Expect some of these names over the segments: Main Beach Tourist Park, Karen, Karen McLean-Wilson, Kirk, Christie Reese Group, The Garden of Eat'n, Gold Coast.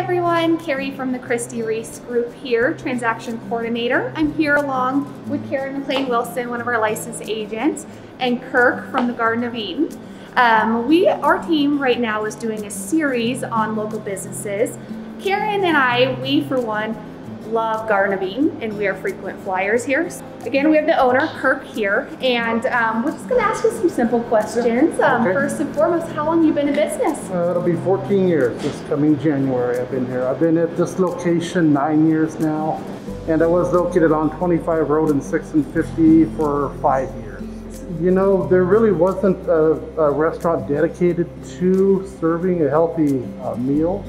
everyone, Carrie from the Christie Reese Group here, Transaction Coordinator. I'm here along with Karen McLean-Wilson, one of our licensed agents, and Kirk from The Garden of Eat'n. Our team right now is doing a series on local businesses. Karen and I, we for one, love Garden of Eat'n, and we are frequent flyers here. Again, we have the owner, Kirk, here, and we're just going to ask you some simple questions. First and foremost, how long have you been in business? It'll be 14 years this coming January. I've been here. I've been at this location 9 years now, and I was located on 25 Road and 6 and 50 for 5 years. You know, there really wasn't a restaurant dedicated to serving a healthy meal.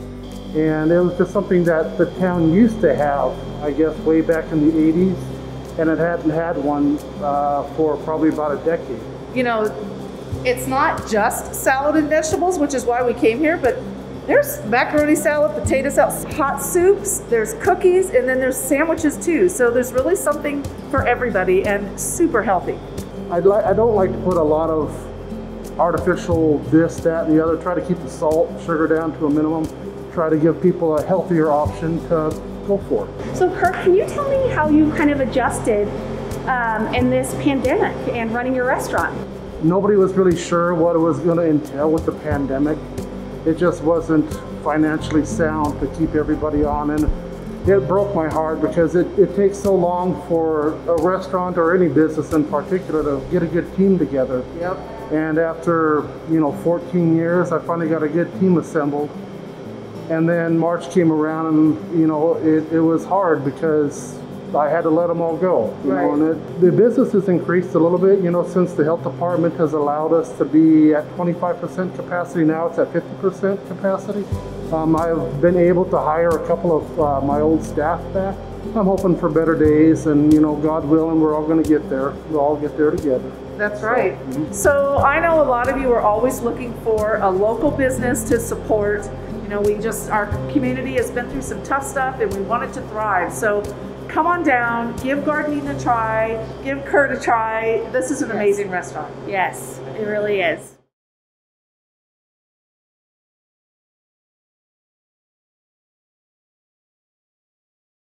And it was just something that the town used to have, I guess, way back in the 80s, and it hadn't had one for probably about a decade. You know, it's not just salad and vegetables, which is why we came here, but there's macaroni salad, potato salad, hot soups, there's cookies, and then there's sandwiches too. So there's really something for everybody and super healthy. I don't like to put a lot of artificial this, that, and the other, try to keep the salt, sugar down to a minimum. Try to give people a healthier option to go for. So Kirk, can you tell me how you kind of adjusted in this pandemic and running your restaurant? Nobody was really sure what it was going to entail with the pandemic. It just wasn't financially sound to keep everybody on, and it broke my heart because it takes so long for a restaurant or any business in particular to get a good team together. Yep. And after, you know, 14 years, I finally got a good team assembled. And then March came around, and you know it was hard because I had to let them all go. You know, and the business has increased a little bit. You know, since the health department has allowed us to be at 25% capacity, now it's at 50% capacity. I've been able to hire a couple of my old staff back. I'm hoping for better days, and you know, God willing, we're all going to get there. We'll all get there together. That's right. So, so I know a lot of you are always looking for a local business to support. You know, our community has been through some tough stuff, and we want it to thrive. So come on down, give gardening a try, give Kurt a try. This is an amazing restaurant. Yes, it really is.